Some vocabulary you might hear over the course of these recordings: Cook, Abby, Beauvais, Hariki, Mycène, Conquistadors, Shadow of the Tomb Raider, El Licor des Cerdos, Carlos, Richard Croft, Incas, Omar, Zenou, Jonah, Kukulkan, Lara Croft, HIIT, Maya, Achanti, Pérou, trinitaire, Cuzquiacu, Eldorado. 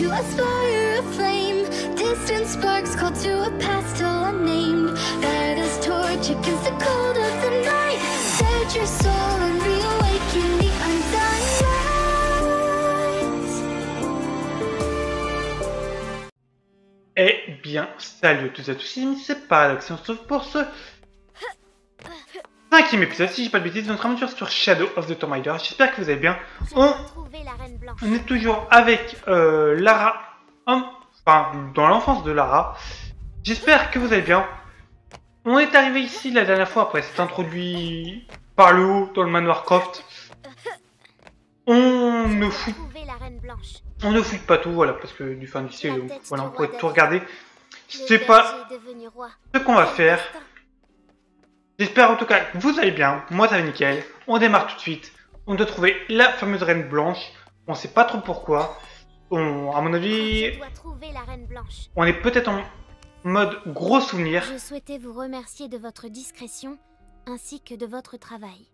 to us fire aflame. Distant sparks call to a past still unnamed. Light as torch against the cold of the night. Set your soul and reawaken the undying light. Eh bien, salut à toutes et à tous, c'est Paradoxe, on se retrouve pour ce 5e épisode, si j'ai pas de bêtises, de notre aventure sur Shadow of the Tomb Raider. J'espère que vous allez bien. On est toujours avec Lara, enfin dans l'enfance de Lara. J'espère que vous allez bien. On est arrivé ici la dernière fois, après s'être introduit par le haut dans le manoir Croft. On ne fouille pas tout, voilà, parce que du fin du ciel, voilà, on pourrait tout regarder. C'est pas ce qu'on va faire. J'espère en tout cas que vous allez bien, moi ça va nickel. On démarre tout de suite, on doit trouver la fameuse reine blanche, on sait pas trop pourquoi. À mon avis, on est peut-être en mode gros souvenir. Je souhaitais vous remercier de votre discrétion ainsi que de votre travail.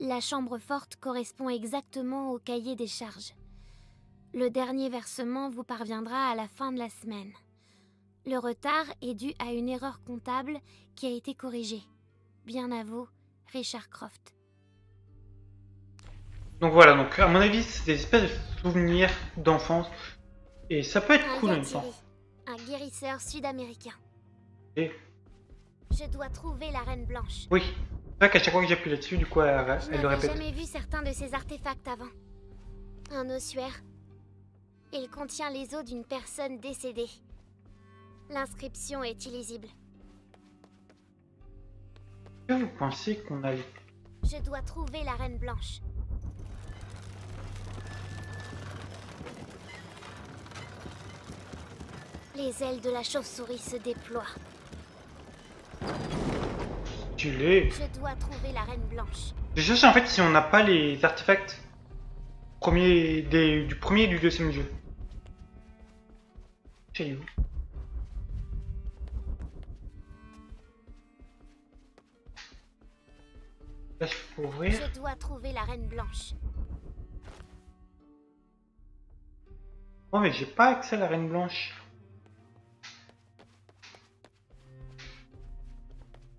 La chambre forte correspond exactement au cahier des charges. Le dernier versement vous parviendra à la fin de la semaine. Le retard est dû à une erreur comptable qui a été corrigée. Bien à vous, Richard Croft. Donc voilà, donc à mon avis, c'est des espèces de souvenirs d'enfance. Et ça peut être cool en même temps. Un guérisseur sud-américain. Et... je dois trouver la reine blanche. Oui, c'est vrai qu'à chaque fois que j'appuie là-dessus, du coup, elle le répète. Je n'avais jamais vu certains de ces artefacts avant. Un ossuaire. Il contient les os d'une personne décédée. L'inscription est illisible. Que vous pensez qu'on a... je dois trouver la reine blanche. Les ailes de la chauve-souris se déploient. Tu l'es. Je dois trouver la reine blanche. Je cherche en fait si on n'a pas les artefacts du premier et du deuxième jeu. Chez vous. Je dois trouver la reine blanche. Oh mais j'ai pas accès à la reine blanche.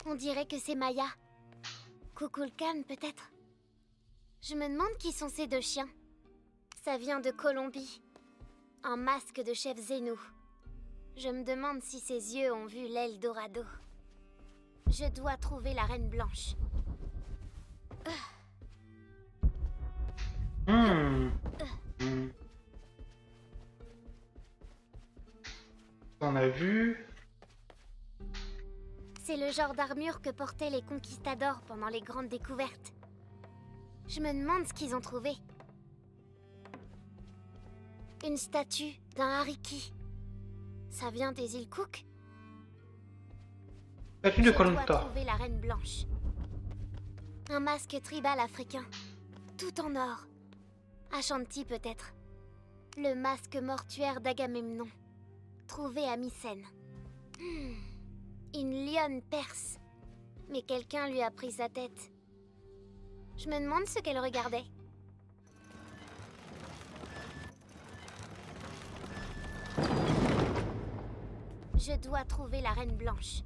On dirait que c'est Maya. Kukulkan peut-être. Je me demande qui sont ces deux chiens. Ça vient de Colombie. Un masque de chef Zenou. Je me demande si ses yeux ont vu l'Eldorado. Je dois trouver la reine blanche. On a vu. C'est le genre d'armure que portaient les Conquistadors pendant les grandes découvertes. Je me demande ce qu'ils ont trouvé. Une statue d'un Hariki. Ça vient des îles Cook. Statue de Colomba. Je dois trouver la reine blanche. Un masque tribal africain, tout en or. Achanti peut-être. Le masque mortuaire d'Agamemnon, trouvé à Mycène. Une lionne perse. Mais quelqu'un lui a pris sa tête. Je me demande ce qu'elle regardait. Je dois trouver la reine blanche.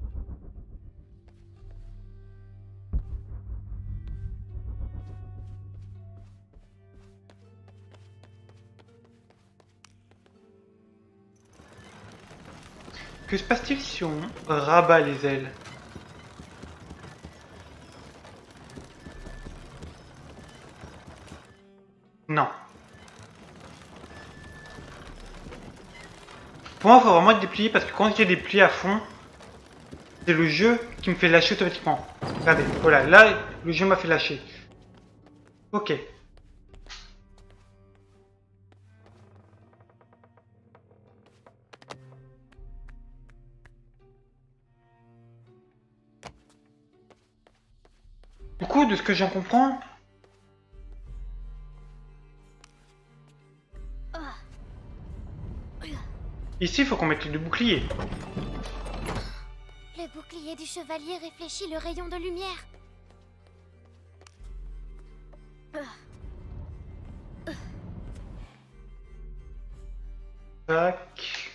Que se passe-t-il si on rabat les ailes? Non. Pour moi, il faut vraiment être déplié parce que quand il y a des plis à fond, c'est le jeu qui me fait lâcher automatiquement. Regardez, voilà, là, le jeu m'a fait lâcher. Ok. De ce que j'en comprends, ici il faut qu'on mette les deux boucliers. Le bouclier du chevalier réfléchit le rayon de lumière. Tac.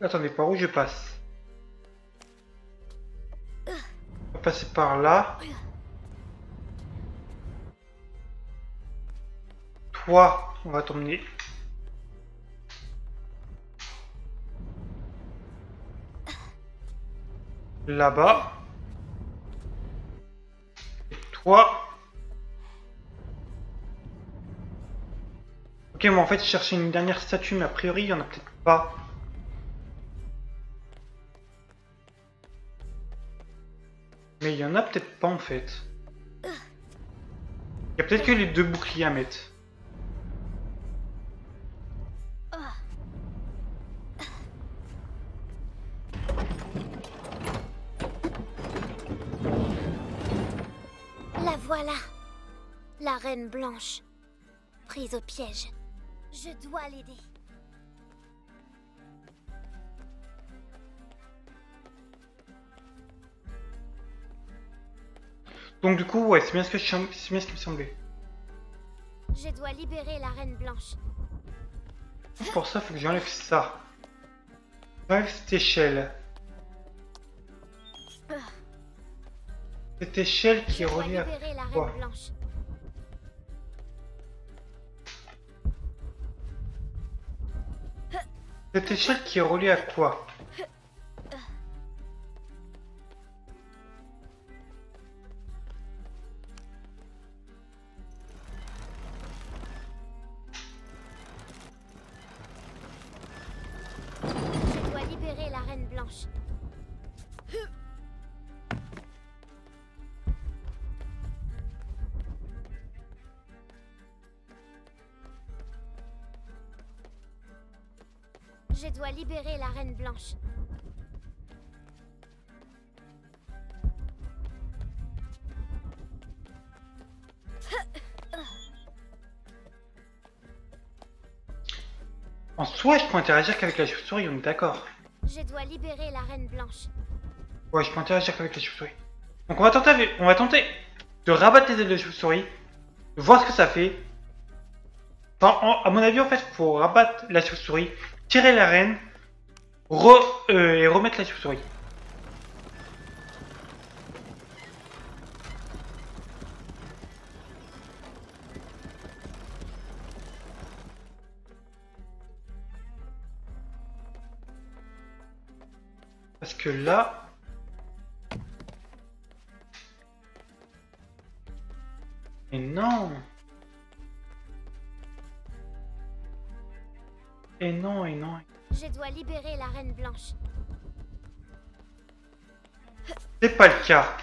Attendez, par où je passe? On va passer par là. Toi, on va t'emmener. Là-bas. Et toi. Ok, mais en fait, je cherchais une dernière statue, mais a priori, il n'y en a peut-être pas. Mais il y en a peut-être pas en fait. Il y a peut-être que les deux boucliers à mettre. La voilà. La reine blanche. Prise au piège. Je dois l'aider. Donc du coup, ouais, c'est bien ce que c'est bien ce qui me semblait. Je dois libérer la reine blanche. Pour ça, faut que j'enlève ça. J'enlève cette échelle. Cette échelle qui est reliée à quoi? Cette échelle qui est reliée à quoi? Je dois libérer la reine blanche. En soi, je peux interagir qu'avec la chauve-souris, on est d'accord. Je dois libérer la reine blanche. Ouais, je peux interagir qu'avec la chauve-souris. Donc on va tenter de rabattre les ailes de la chauve-souris, de voir ce que ça fait. Enfin, à mon avis, en fait, faut rabattre la chauve-souris. Tirer la reine et remettre la chauve-souris. Parce que là... Mais non! Et non, et non. Je dois libérer la reine blanche. C'est pas le cas.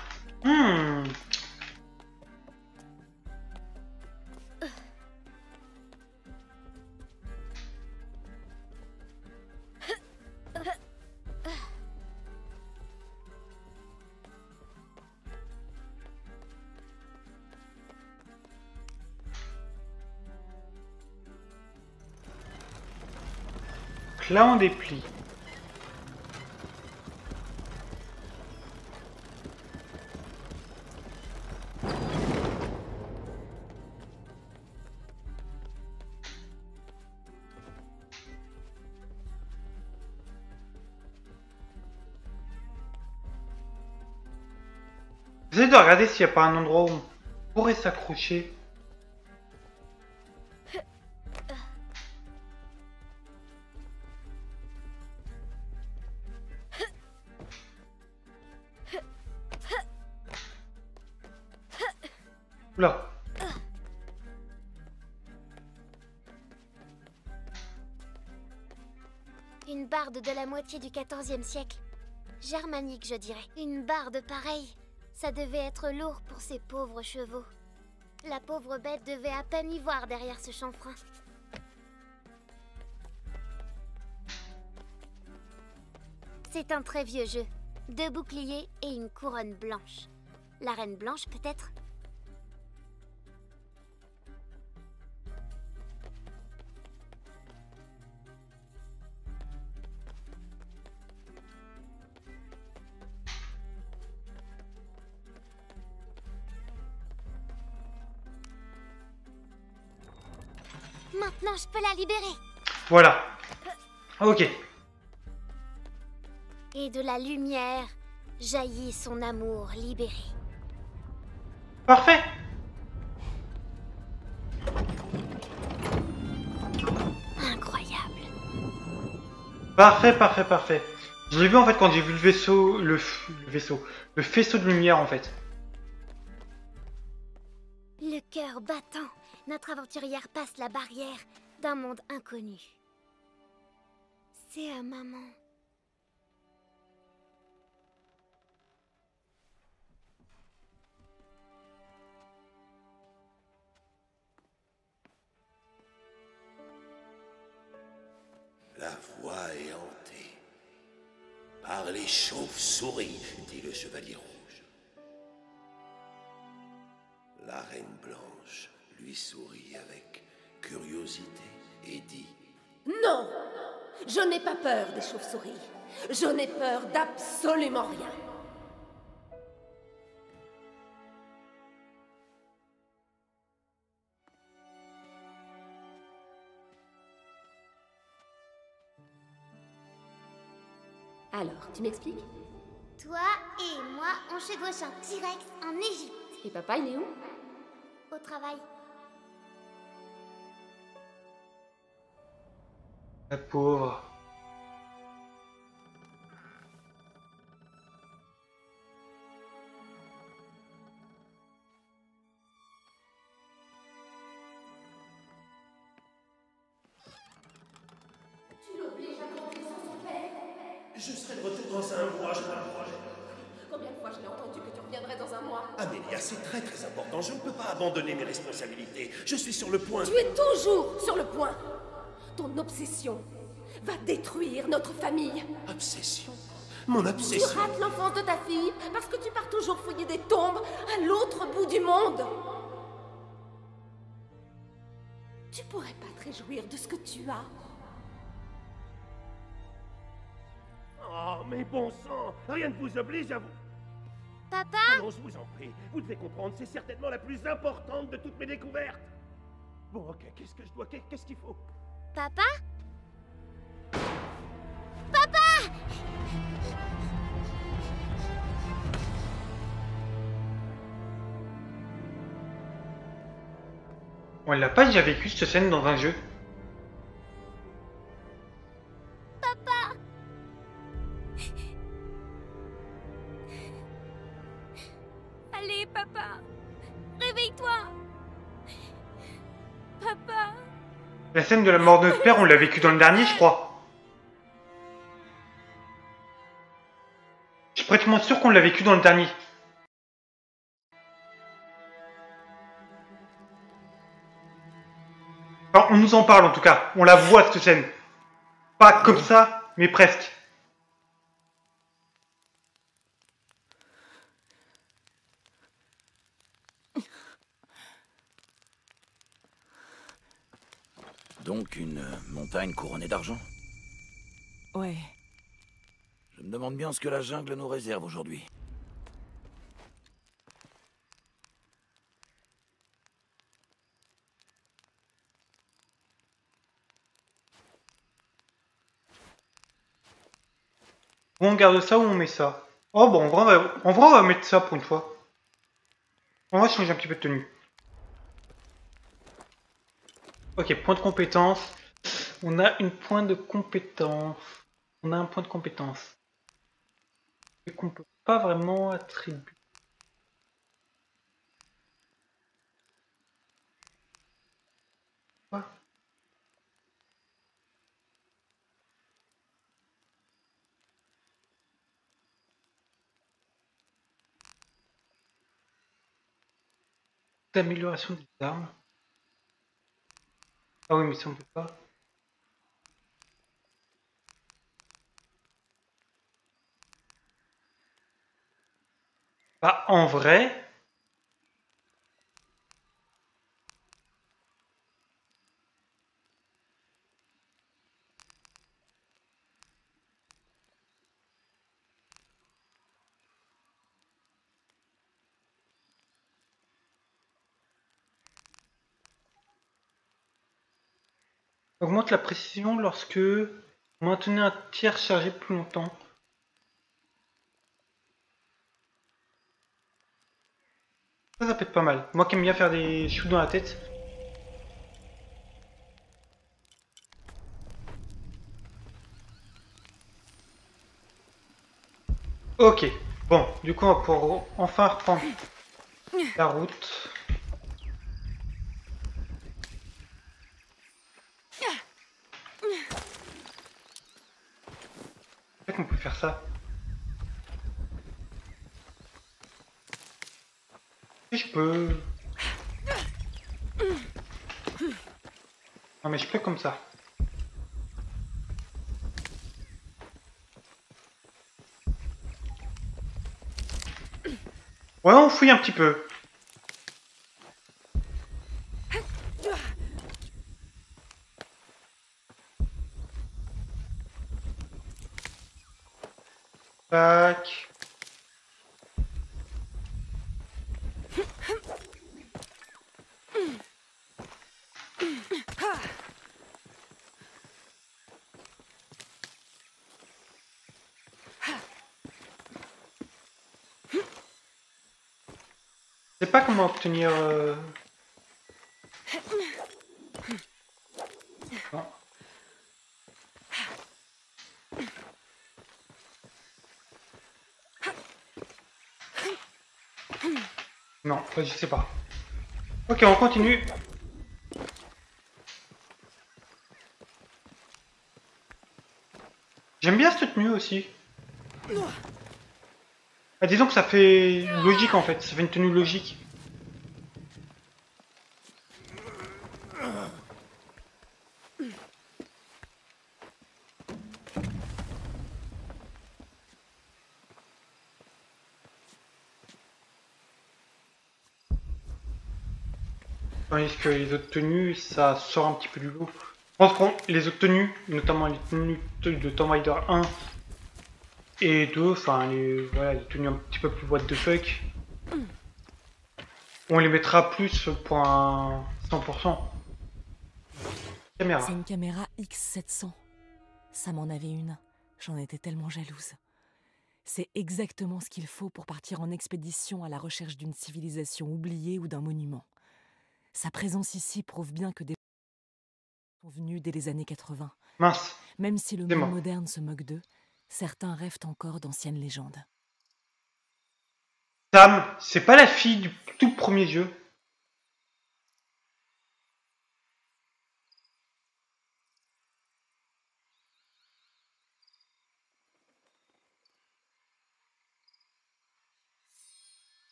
Là on déplie. J'essaie de regarder s'il n'y a pas un endroit où on pourrait s'accrocher. Là. Une barde de la moitié du 14e siècle. Germanique, je dirais. Une barde pareille, ça devait être lourd pour ces pauvres chevaux. La pauvre bête devait à peine y voir derrière ce chanfrein. C'est un très vieux jeu. 2 boucliers et une couronne blanche. La reine blanche, peut-être ? Maintenant, je peux la libérer. Voilà. Ok. Et de la lumière jaillit son amour libéré. Parfait. Incroyable. Parfait, parfait, parfait. J'ai vu en fait quand j'ai vu le vaisseau, le faisceau de lumière en fait. Le cœur battant, notre aventurière passe la barrière d'un monde inconnu. C'est à maman. La voie est hantée par les chauves-souris, dit le chevalier rouge. La reine blanche lui sourit avec curiosité et dit « Non, je n'ai pas peur des chauves-souris. Je n'ai peur d'absolument rien. » Alors, tu m'expliques? Toi et moi, on chevauche un T-Rex en Égypte. Et papa, il est où? Au travail. La pauvre. Je serai de retour dans un mois, Combien de fois je l'ai entendu que tu reviendrais dans un mois? Amélia, c'est très très important. Je ne peux pas abandonner mes responsabilités. Je suis sur le point. Tu es toujours sur le point. Ton obsession va détruire notre famille. Obsession? Mon obsession? Tu rates l'enfance de ta fille parce que tu pars toujours fouiller des tombes à l'autre bout du monde. Tu pourrais pas te réjouir de ce que tu as? Oh, mais bon sang, rien ne vous oblige à vous... Papa? Non, je vous en prie, vous devez comprendre, c'est certainement la plus importante de toutes mes découvertes. Bon, ok, qu'est-ce que je dois... Qu'est-ce qu'il faut? Papa? Papa! On l'a pas déjà vécu, cette scène, dans un jeu. La scène de la mort de notre père, on l'a vécu dans le dernier, je crois. Je suis pratiquement sûr qu'on l'a vécu dans le dernier. Alors, on nous en parle en tout cas. On la voit cette scène. Pas comme ça, mais presque. Donc une montagne couronnée d'argent? Ouais. Je me demande bien ce que la jungle nous réserve aujourd'hui. On garde ça ou on met ça? Oh bon, en vrai on va mettre ça pour une fois. On va changer un petit peu de tenue. Ok, point de compétence. On a une point de compétence. On a un point de compétence. Et qu'on peut pas vraiment attribuer. Quoi? D'amélioration des armes. Ah oui, mais si on peut pas. Bah, en vrai. Augmente la précision lorsque vous maintenez un tiers chargé plus longtemps. Ça peut être pas mal. Moi qui aime bien faire des shoots dans la tête. Ok. Bon, du coup on va pouvoir enfin reprendre la route. Peut-être qu'on peut faire ça. Si je peux... Non mais je peux comme ça. Ouais, on fouille un petit peu. Tac. Je sais pas comment obtenir... Bon. Non, je sais pas. Ok, on continue. J'aime bien cette tenue aussi. Bah disons que ça fait logique en fait, ça fait une tenue logique. Tandis que les autres tenues, ça sort un petit peu du lot. Je pense que les autres tenues, notamment les tenues de Tomb Raider 1, et deux, enfin, voilà, les tenues un petit peu plus what the fuck. On les mettra plus pour un 100%. Caméra. C'est une caméra X700. Ça m'en avait une. J'en étais tellement jalouse. C'est exactement ce qu'il faut pour partir en expédition à la recherche d'une civilisation oubliée ou d'un monument. Sa présence ici prouve bien que des sont venus dès les années 80. Mince. Même si le monde moderne se moque d'eux, certains rêvent encore d'anciennes légendes. Sam, c'est pas la fille du tout premier jeu.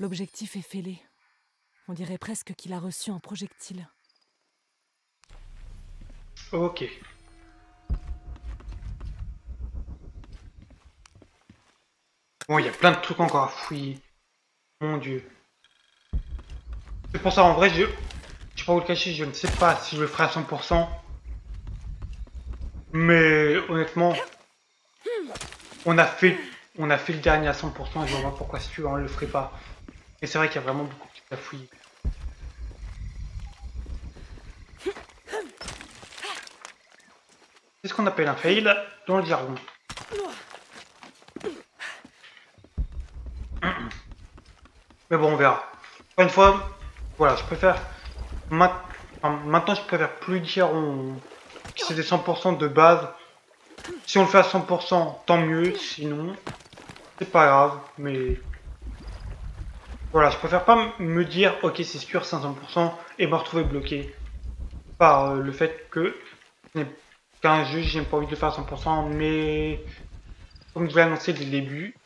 L'objectif est fêlé. On dirait presque qu'il a reçu un projectile. Ok. Bon, il y a plein de trucs encore à fouiller. Mon dieu. C'est pour ça, en vrai, je ne vais pas vous le cacher, je ne sais pas si je le ferai à 100%. Mais honnêtement, on a fait le dernier à 100% et je vois pourquoi si tu veux, on ne le ferait pas. Et c'est vrai qu'il y a vraiment beaucoup de trucs à fouiller. C'est ce qu'on appelle un fail dans le jargon. Mais bon, on verra. Une fois, voilà, je préfère... Maintenant, je préfère plus dire que c'est des 100% de base. Si on le fait à 100%, tant mieux. Sinon, c'est pas grave. Mais... Voilà, je préfère pas me dire, ok, c'est sûr, 500%, et me retrouver bloqué par le fait que... un jeu, j'ai pas envie de le faire à 100%, mais comme je l'ai annoncé dès le début,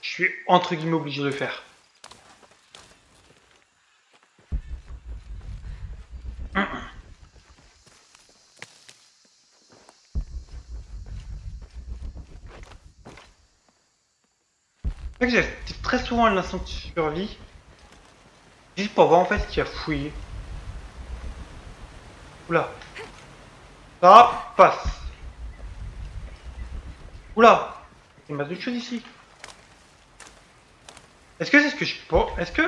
je suis entre guillemets obligé de le faire. C'est vrai que j'ai très souvent un instant de survie, juste pour voir en fait ce qu'il y a fouillé. Oula. Ça passe. Oula, il y a une masse de choses ici. Est-ce que c'est ce que je pense? Est-ce que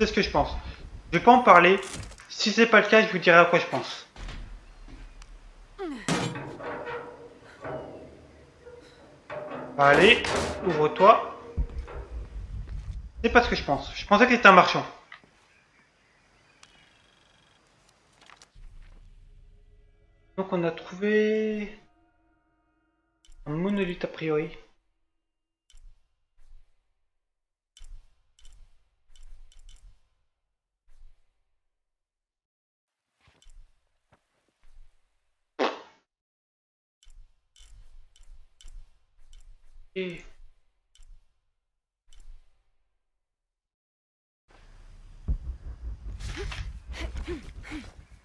C'est ce que je pense. Je vais pas en parler. Si c'est pas le cas, je vous dirai à quoi je pense. Allez, ouvre-toi. C'est pas ce que je pense. Je pensais que c'était un marchand. Donc on a trouvé un monolithe a priori. Et...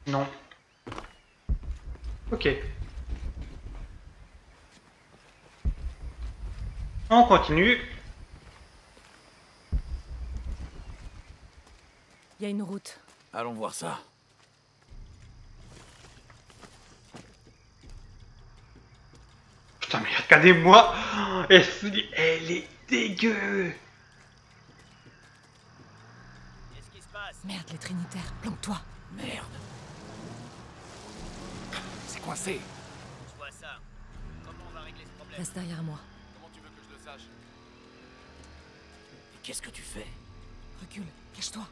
non. Ok. On continue. Il y a une route. Allons voir ça. Putain mais regardez-moi, elle est dégueu. Qu'est-ce qui se passe? Merde les trinitaires, planque-toi. Merde. Coincé. Je vois ça. Comment on va régler ce problème? Reste derrière moi. Comment tu veux que je le sache? Et qu'est-ce que tu fais? Recule, cache-toi.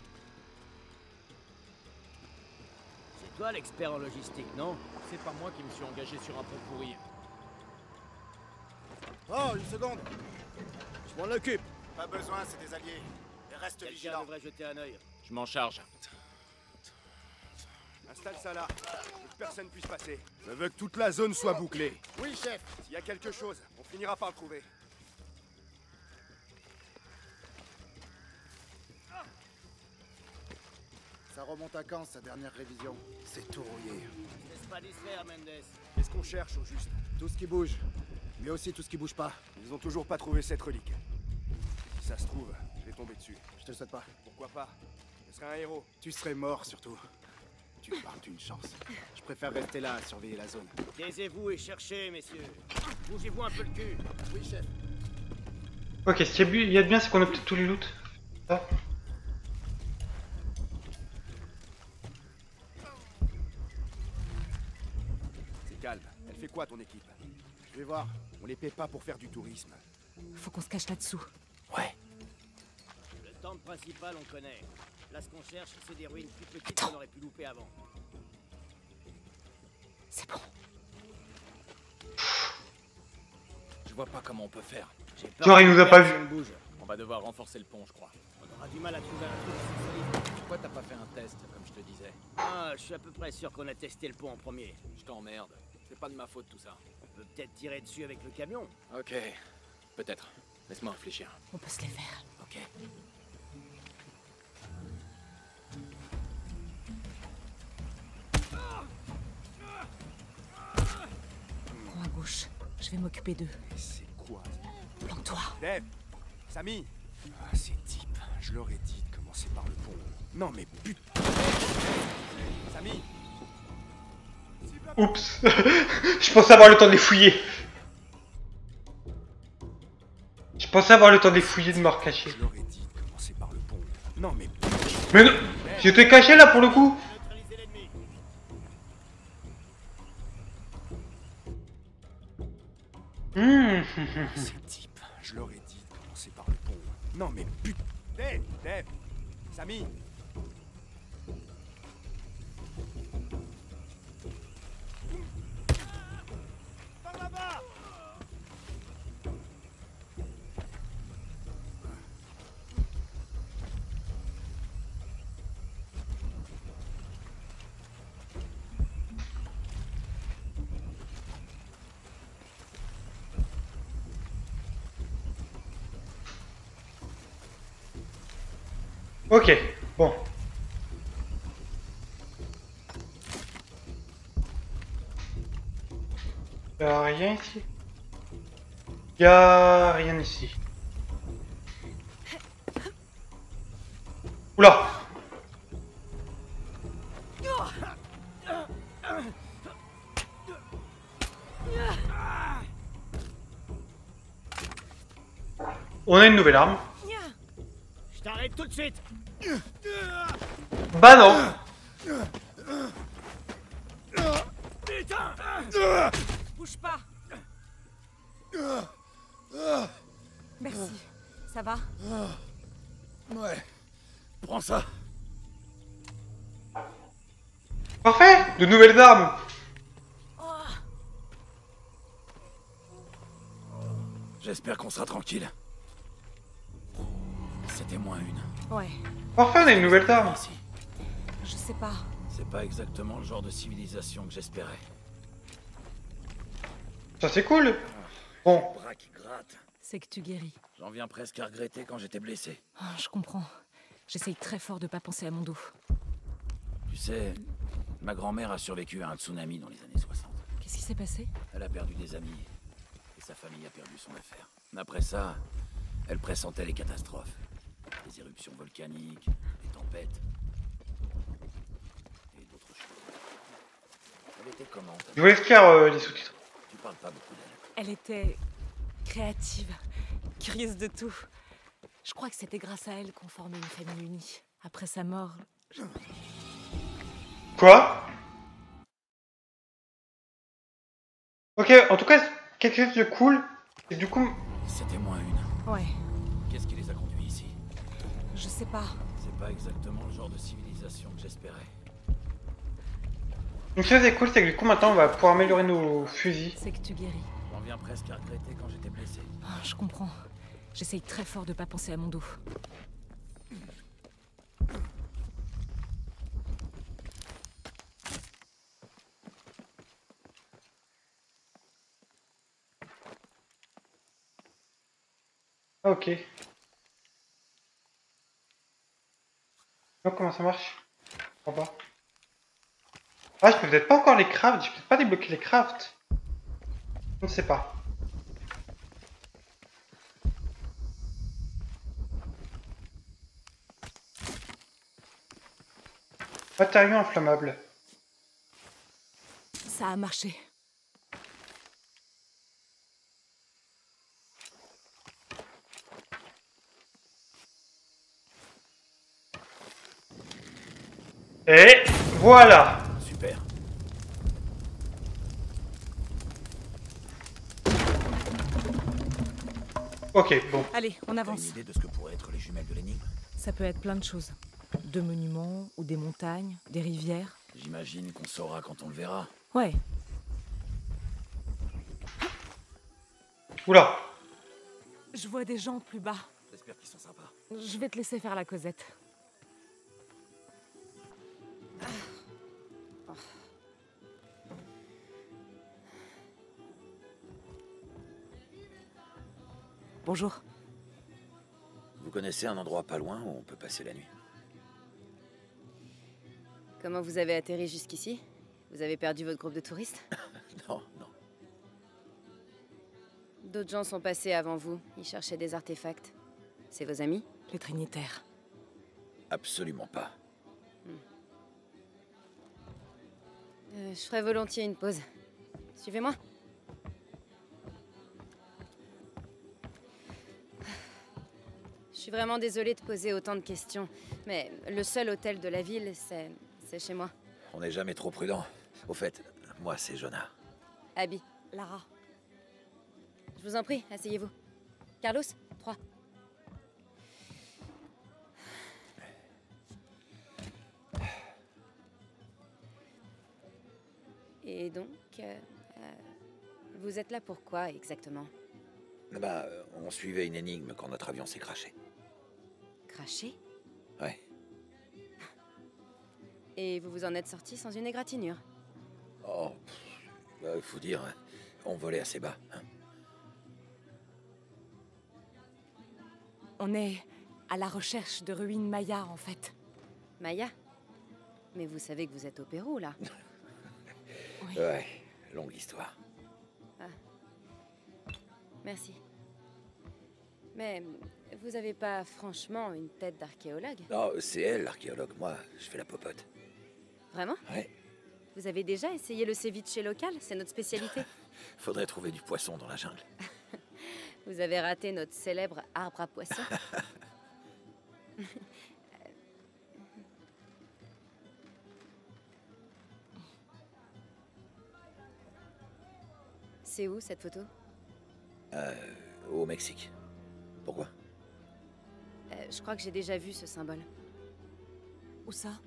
C'est toi l'expert en logistique, non? C'est pas moi qui me suis engagé sur un pont pourri. Oh, une seconde. Je m'en occupe. Pas besoin, c'est des alliés. Reste vigilant. Quelqu'un devrait jeter un œil. Je m'en charge. Installe ça là, que personne puisse passer. Je veux que toute la zone soit bouclée. Oui, chef. S'il y a quelque chose, on finira par le trouver. Ça remonte à quand, sa dernière révision? C'est tout rouillé. Laisse pas distraire, Mendes. Qu'est-ce qu'on cherche, au juste? Tout ce qui bouge, mais aussi tout ce qui bouge pas. Ils ont toujours pas trouvé cette relique. Si ça se trouve, je vais tomber dessus. Je te le souhaite pas. Pourquoi pas? Je serais un héros. Tu serais mort, surtout. Tu parles d'une chance. Je préfère rester là à surveiller la zone. Taisez-vous et cherchez, messieurs. Bougez-vous un peu le cul. Oui, chef. Ok, ce qu'il y a de bien, c'est qu'on a peut-être tous les loots. Ah. C'est calme. Elle fait quoi, ton équipe? Je vais voir. On les paie pas pour faire du tourisme. Faut qu'on se cache là-dessous. Ouais. Le temple principal, on connaît. Là, ce qu'on cherche, c'est des ruines plus petites qu'on aurait pu louper avant. C'est bon. Je vois pas comment on peut faire. Genre, il nous a pas vu. On va devoir renforcer le pont, je crois. On aura du mal à trouver un truc solide. Pourquoi t'as pas fait un test, comme je te disais? Ah, je suis à peu près sûr qu'on a testé le pont en premier. Je t'emmerde. C'est pas de ma faute, tout ça. On peut peut-être tirer dessus avec le camion. Ok. Peut-être. Laisse-moi réfléchir. On peut se les faire. Ok. Je vais m'occuper d'eux. C'est quoi? Planque-toi. Dev, Samy. Ah, ces types, je leur ai dit de commencer par le pont. Non mais putain. Samy. Oups. Je pensais avoir le temps de les fouiller. Je pensais avoir le temps de les fouiller, de me recacher. Je leur ai dit de commencer par le pont. Non mais putain. Mais non. J'étais caché là pour le coup. Ces types, je leur ai dit de commencer par le pont. Non mais putain. Dave, Samy. Par là-bas. Ok, bon. Y'a rien ici. Y'a rien ici. Oula! On a une nouvelle arme. Je t'arrête tout de suite. Bah non. Putain. Bouge pas. Merci. Ça va? Ouais. Prends ça. Parfait. De nouvelles armes. J'espère qu'on sera tranquille. C'était moins une. Ouais. Parfait, on a une nouvelle arme. Je sais pas. C'est pas exactement le genre de civilisation que j'espérais. Ça c'est cool. Bon. C'est que tu guéris. J'en viens presque à regretter quand j'étais blessé. Oh, je comprends. J'essaye très fort de pas penser à mon dos. Tu sais, ma grand-mère a survécu à un tsunami dans les années 60. Qu'est-ce qui s'est passé? Elle a perdu des amis. Sa famille a perdu son affaire. Après ça, elle pressentait les catastrophes. Les éruptions volcaniques, les tempêtes... et d'autres choses. Elle était comment? Je voulais faire les sous-titres. Tu parles pas beaucoup d'elle. Elle était... créative. Curieuse de tout. Je crois que c'était grâce à elle qu'on formait une famille unie. Après sa mort... je... Quoi? Ok, en tout cas... quelque chose de cool, et du coup... c'était moins une. Ouais. Qu'est-ce qui les a conduits ici? Je sais pas. C'est pas exactement le genre de civilisation que j'espérais. Une chose est cool, c'est que du coup maintenant on va pouvoir améliorer nos fusils. C'est que tu guéris. J'en viens presque à regretter quand j'étais blessé. Oh, je comprends. J'essaye très fort de pas penser à mon dos. Ok. Donc comment ça marche? Je comprends pas. Ah, je peux peut-être pas encore les crafts, je peux peut-être pas débloquer les crafts. On ne sait pas. Matériaux inflammables. Ça a marché. Et voilà. Super. Ok, bon. Allez, on avance. T'as une idée de ce que pourraient être les jumelles de l'énigme? Ça peut être plein de choses. De monuments, ou des montagnes, des rivières. J'imagine qu'on saura quand on le verra. Ouais. Oula. Je vois des gens plus bas. J'espère qu'ils sont sympas. Je vais te laisser faire la Cosette. Bonjour. Vous connaissez un endroit pas loin où on peut passer la nuit? Comment vous avez atterri jusqu'ici? Vous avez perdu votre groupe de touristes? Non, non. D'autres gens sont passés avant vous. Ils cherchaient des artefacts. C'est vos amis? Les trinitaires. Absolument pas. Je ferai volontiers une pause. Suivez-moi. Je suis vraiment désolée de poser autant de questions, mais le seul hôtel de la ville, c'est chez moi. On n'est jamais trop prudent. Au fait, moi, c'est Jonah. Abby. Lara. Je vous en prie, asseyez-vous. Carlos, 3. Et donc, vous êtes là pour quoi, exactement? Bah, on suivait une énigme quand notre avion s'est crashé. Craché? Ouais. Et vous vous en êtes sorti sans une égratignure? Oh, faut dire, on volait assez bas. Hein. On est à la recherche de ruines Maya, en fait. Maya? Mais vous savez que vous êtes au Pérou, là. Oui. Ouais, longue histoire. Ah. Merci. Mais vous avez pas franchement une tête d'archéologue? Non, c'est elle l'archéologue, moi je fais la popote. Vraiment? Ouais. Vous avez déjà essayé le ceviche local? C'est notre spécialité. Faudrait trouver du poisson dans la jungle. Vous avez raté notre célèbre arbre à poisson. C'est où cette photo? Au Mexique. Pourquoi? Je crois que j'ai déjà vu ce symbole. Où ça?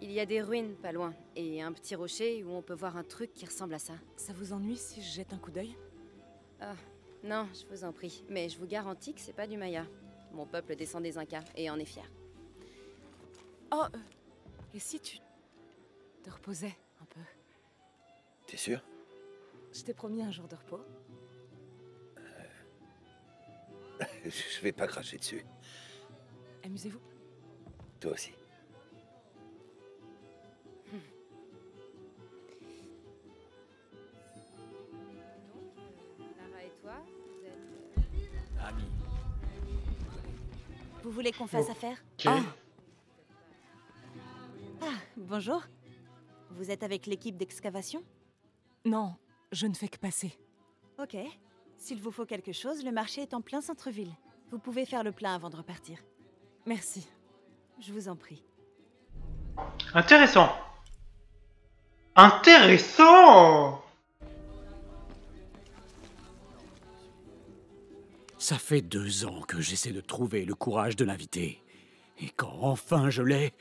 Il y a des ruines pas loin, et un petit rocher où on peut voir un truc qui ressemble à ça. Ça vous ennuie si je jette un coup d'œil? Non, je vous en prie. Mais je vous garantis que c'est pas du Maya. Mon peuple descend des Incas, et en est fier. Oh, et si tu te reposais un peu? T'es sûr? Je t'ai promis un jour de repos. Je vais pas cracher dessus. Amusez-vous. Toi aussi. Lara et toi, vous êtes... Amis. Vous voulez qu'on fasse affaire? Bonjour. Vous êtes avec l'équipe d'excavation? Non, je ne fais que passer. Ok. S'il vous faut quelque chose, le marché est en plein centre-ville. Vous pouvez faire le plein avant de repartir. Merci. Je vous en prie. Intéressant. Intéressant. Ça fait 2 ans que j'essaie de trouver le courage de l'inviter. Et quand enfin je l'ai...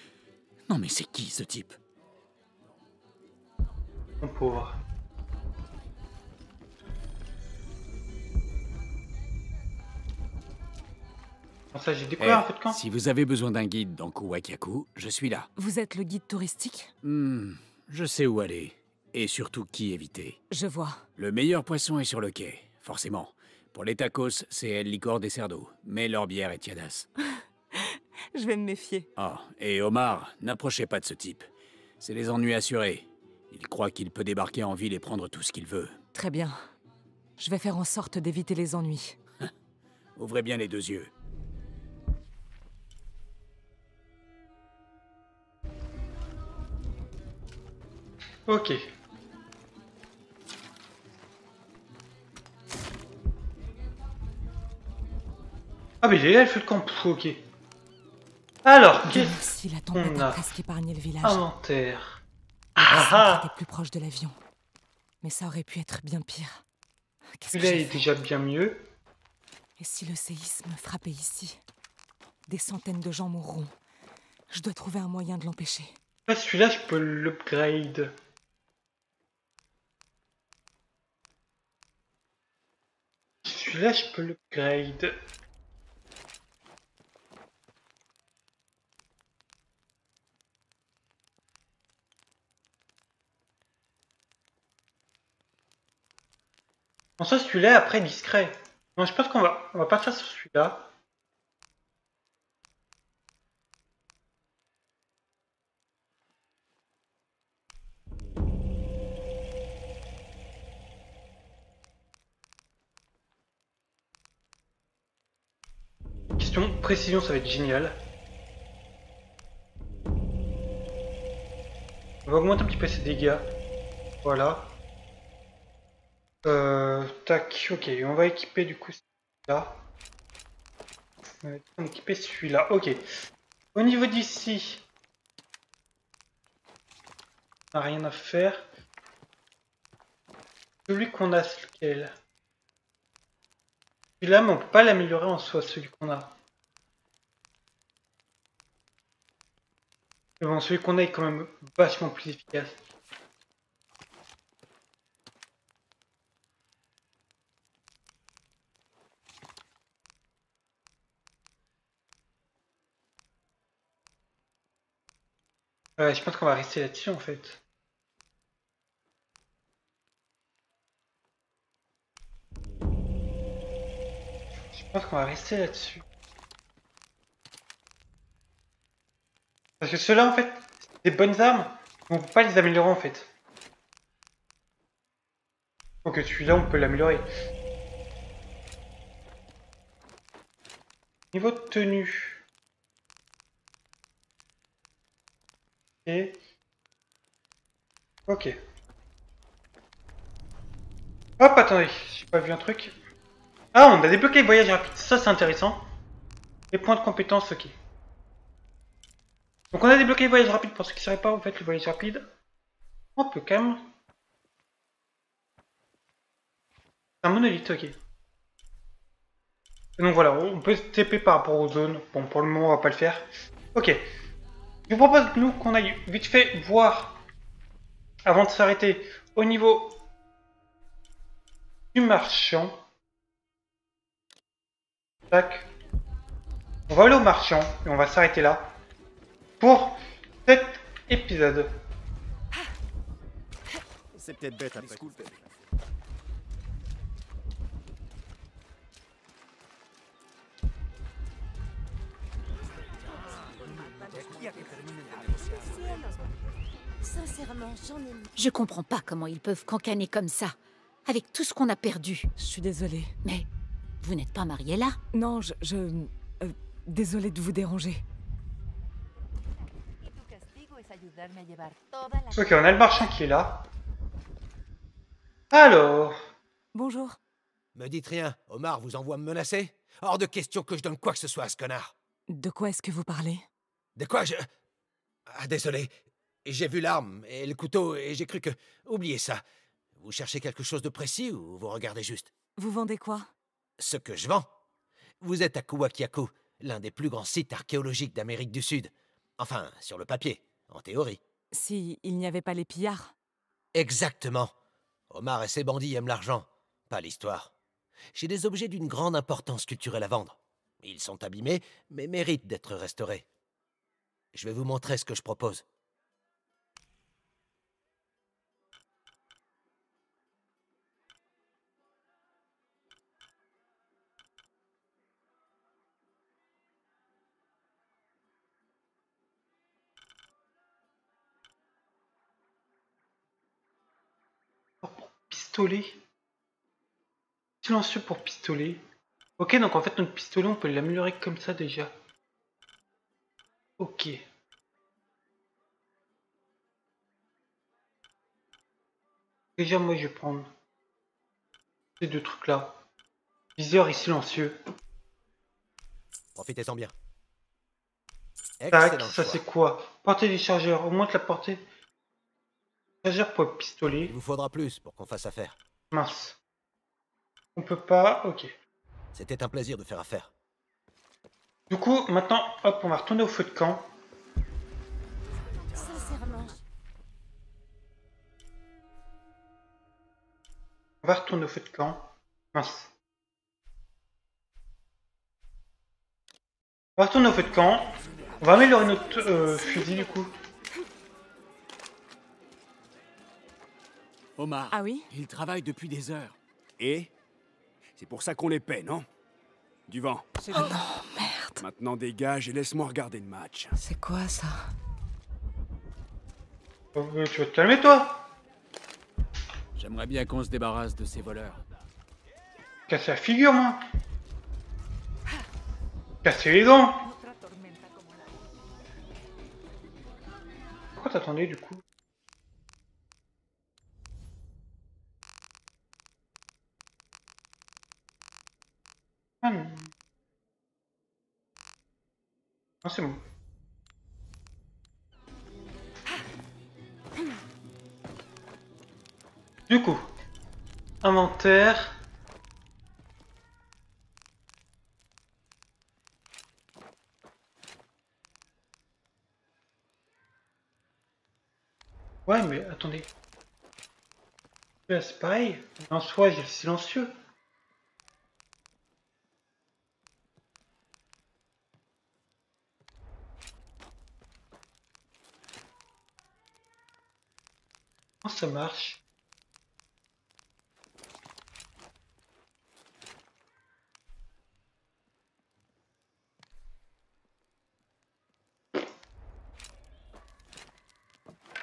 Non mais c'est qui ce type? Mon pauvre. Ça, j'ai découvert en fait quand. Si vous avez besoin d'un guide dans Cuzquiacu, je suis là. Vous êtes le guide touristique? Je sais où aller. Et surtout qui éviter. Je vois. Le meilleur poisson est sur le quai, forcément. Pour les tacos, c'est El Licor des Cerdos. Mais leur bière est tiadasse. Je vais me méfier. Ah, et Omar, n'approchez pas de ce type. C'est les ennuis assurés. Il croit qu'il peut débarquer en ville et prendre tout ce qu'il veut. Très bien. Je vais faire en sorte d'éviter les ennuis. Ouvrez bien les 2 yeux. Ok. Ah mais j'ai le feu de camp. Ok. Alors qu'est-ce qu'on a presque épargné le village. Inventaire. C'était plus proche de l'avion, mais ça aurait pu être bien pire. Là il est déjà bien mieux. Et si le séisme frappait ici, des centaines de gens mourront. Je dois trouver un moyen de l'empêcher. Ah, celui-là je peux l'upgrade. Celui-là, je peux l'upgrade. En soi, celui-là, après, discret. Non, je pense qu'on va, partir sur celui-là. Précision, ça va être génial. On va augmenter un petit peu ses dégâts. Voilà. Tac, ok. On va équiper du coup celui-là. On va équiper celui-là. Ok. Au niveau d'ici, on n'a rien à faire. Celui qu'on a, c'est lequel? Celui-là, mais on peut pas l'améliorer en soi, celui qu'on a. Bon, celui qu'on a est quand même vachement plus efficace. Je pense qu'on va rester là-dessus en fait. Je pense qu'on va rester là-dessus. Parce que ceux-là, en fait, c'est des bonnes armes, on ne peut pas les améliorer, en fait. Donc celui-là, on peut l'améliorer. Niveau de tenue. Et... ok. Hop, attendez, j'ai pas vu un truc. Ah, on a débloqué les voyages rapides, ça c'est intéressant. Les points de compétence, ok. Donc on a débloqué les voyages rapides pour ceux qui ne sauraient pas en fait les voyages rapides. On peut quand même. C'est un monolithe, ok. Donc voilà, on peut se TP par rapport aux zones. Bon, pour le moment, on va pas le faire. Ok. Je vous propose, nous, qu'on aille vite fait voir, avant de s'arrêter, au niveau du marchand. Tac. On va aller au marchand et on va s'arrêter là pour cet épisode. C'est peut-être bête après. Sincèrement, je comprends pas comment ils peuvent cancaner comme ça, avec tout ce qu'on a perdu. Je suis désolée. Mais vous n'êtes pas mariée là? Non, désolée de vous déranger. Ok, on a le marchand qui est là. Alors. Bonjour. Me dites rien, Omar vous envoie me menacer? Hors de question que je donne quoi que ce soit à ce connard. De quoi est-ce que vous parlez? De quoi je... Ah, désolé. J'ai vu l'arme et le couteau et j'ai cru que... Oubliez ça. Vous cherchez quelque chose de précis ou vous regardez juste? Vous vendez quoi? Ce que je vends. Vous êtes à Cuzquiacu, l'un des plus grands sites archéologiques d'Amérique du Sud. Enfin, sur le papier, en théorie. Si il n'y avait pas les pillards? Exactement. Omar et ses bandits aiment l'argent, pas l'histoire. J'ai des objets d'une grande importance culturelle à vendre. Ils sont abîmés, mais méritent d'être restaurés. Je vais vous montrer ce que je propose. Pistolet. Silencieux pour pistolet. Ok, donc en fait notre pistolet on peut l'améliorer comme ça déjà. Ok. Déjà moi je vais prendre ces deux trucs là. Viseur et silencieux. Profitez-en bien. Tac, ça c'est quoi? Portée du chargeur, augmente la portée. Chargeur pour le pistolet. Il vous faudra plus pour qu'on fasse affaire. Mince. On peut pas, ok. C'était un plaisir de faire affaire. Du coup, maintenant, hop, on va retourner au feu de camp. Sincèrement. On va retourner au feu de camp. Mince. On va retourner au feu de camp. On va améliorer notre fusil du coup. Omar, ah oui? Ils travaillent depuis des heures. Et? C'est pour ça qu'on les paie, non? Du vent. Oh non, merde. Maintenant dégage et laisse-moi regarder le match. C'est quoi ça? Oh, tu vas te calmer, toi? J'aimerais bien qu'on se débarrasse de ces voleurs. Casse la figure, moi. Cassez les dents. Pourquoi t'attendais, du coup? Ah non. Non, c'est bon. Du coup, inventaire. Ouais, mais attendez. Là, c'est pareil. En soi, j'ai le silencieux. Ça marche.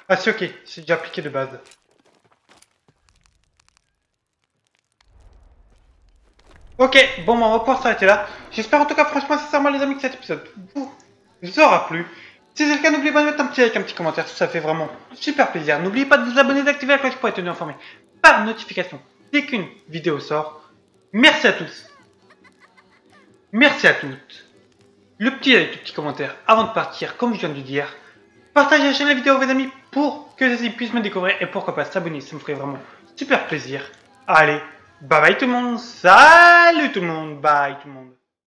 Ah c'est ok, c'est déjà appliqué de base. Ok, bon bah, on va pouvoir s'arrêter là. J'espère en tout cas franchement sincèrement les amis que cet épisode vous aura plu. Si c'est le cas, n'oubliez pas de mettre un petit like, un petit commentaire, ça fait vraiment super plaisir. N'oubliez pas de vous abonner, d'activer la cloche pour être tenu informé par notification dès qu'une vidéo sort. Merci à tous. Merci à toutes. Le petit like, le petit commentaire avant de partir, comme je viens de le dire. Partagez la chaîne la vidéo à vos amis pour que ceux-ci puissent me découvrir et pourquoi pas s'abonner, ça me ferait vraiment super plaisir. Allez, Bye bye tout le monde, salut tout le monde, bye tout le monde.